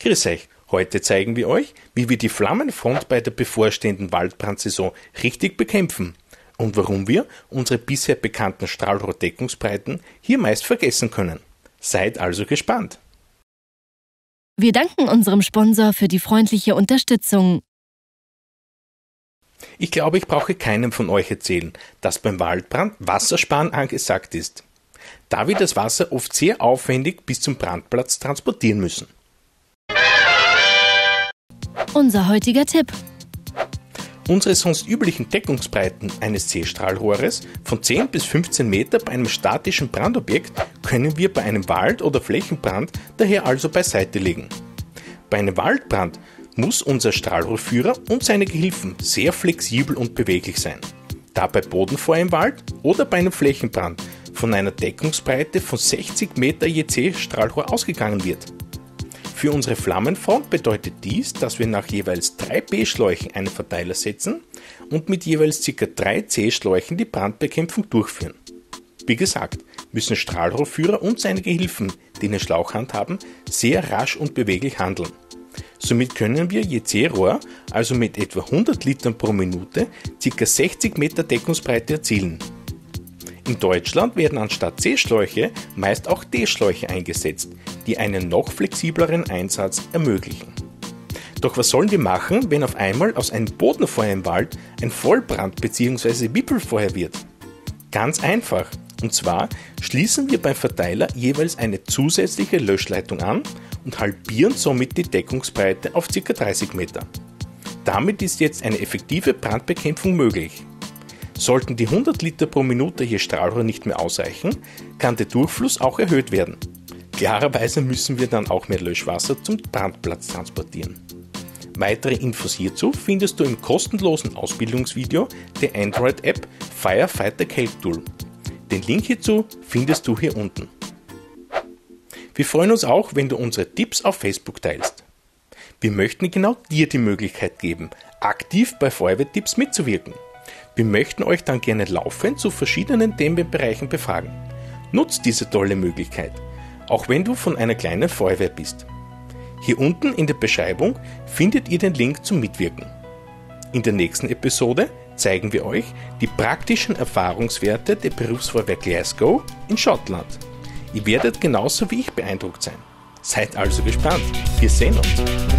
Grüß euch, heute zeigen wir euch, wie wir die Flammenfront bei der bevorstehenden Waldbrandsaison richtig bekämpfen und warum wir unsere bisher bekannten Strahlrohr Deckungsbreiten hier meist vergessen können. Seid also gespannt! Wir danken unserem Sponsor für die freundliche Unterstützung. Ich glaube, ich brauche keinem von euch erzählen, dass beim Waldbrand Wassersparen angesagt ist, da wir das Wasser oft sehr aufwendig bis zum Brandplatz transportieren müssen. Unser heutiger Tipp. Unsere sonst üblichen Deckungsbreiten eines C-Strahlrohres von 10 bis 15 Meter bei einem statischen Brandobjekt können wir bei einem Wald- oder Flächenbrand daher also beiseite legen. Bei einem Waldbrand muss unser Strahlrohrführer und seine Gehilfen sehr flexibel und beweglich sein, da bei Bodenfeuer im Wald oder bei einem Flächenbrand von einer Deckungsbreite von 60 Meter je C-Strahlrohr ausgegangen wird. Für unsere Flammenfront bedeutet dies, dass wir nach jeweils 3 B-Schläuchen einen Verteiler setzen und mit jeweils ca. 3 C-Schläuchen die Brandbekämpfung durchführen. Wie gesagt, müssen Strahlrohrführer und seine Gehilfen, die eine Schlauchhand haben, sehr rasch und beweglich handeln. Somit können wir je C-Rohr, also mit etwa 100 Litern pro Minute, ca. 60 Meter Deckungsbreite erzielen. In Deutschland werden anstatt C-Schläuche meist auch D-Schläuche eingesetzt, die einen noch flexibleren Einsatz ermöglichen. Doch was sollen wir machen, wenn auf einmal aus einem Bodenfeuer im Wald ein Vollbrand bzw. Wipfelfeuer wird? Ganz einfach, und zwar schließen wir beim Verteiler jeweils eine zusätzliche Löschleitung an und halbieren somit die Deckungsbreite auf ca. 30 Meter. Damit ist jetzt eine effektive Brandbekämpfung möglich. Sollten die 100 Liter pro Minute je Strahlrohr nicht mehr ausreichen, kann der Durchfluss auch erhöht werden. Klarerweise müssen wir dann auch mehr Löschwasser zum Brandplatz transportieren. Weitere Infos hierzu findest du im kostenlosen Ausbildungsvideo der Android-App FireFighter CalcTool. Den Link hierzu findest du hier unten. Wir freuen uns auch, wenn du unsere Tipps auf Facebook teilst. Wir möchten genau dir die Möglichkeit geben, aktiv bei Feuerwehrtipps mitzuwirken. Wir möchten euch dann gerne laufend zu verschiedenen Themenbereichen befragen. Nutzt diese tolle Möglichkeit, auch wenn du von einer kleinen Feuerwehr bist. Hier unten in der Beschreibung findet ihr den Link zum Mitwirken. In der nächsten Episode zeigen wir euch die praktischen Erfahrungswerte der Berufsfeuerwehr Glasgow in Schottland. Ihr werdet genauso wie ich beeindruckt sein. Seid also gespannt. Wir sehen uns.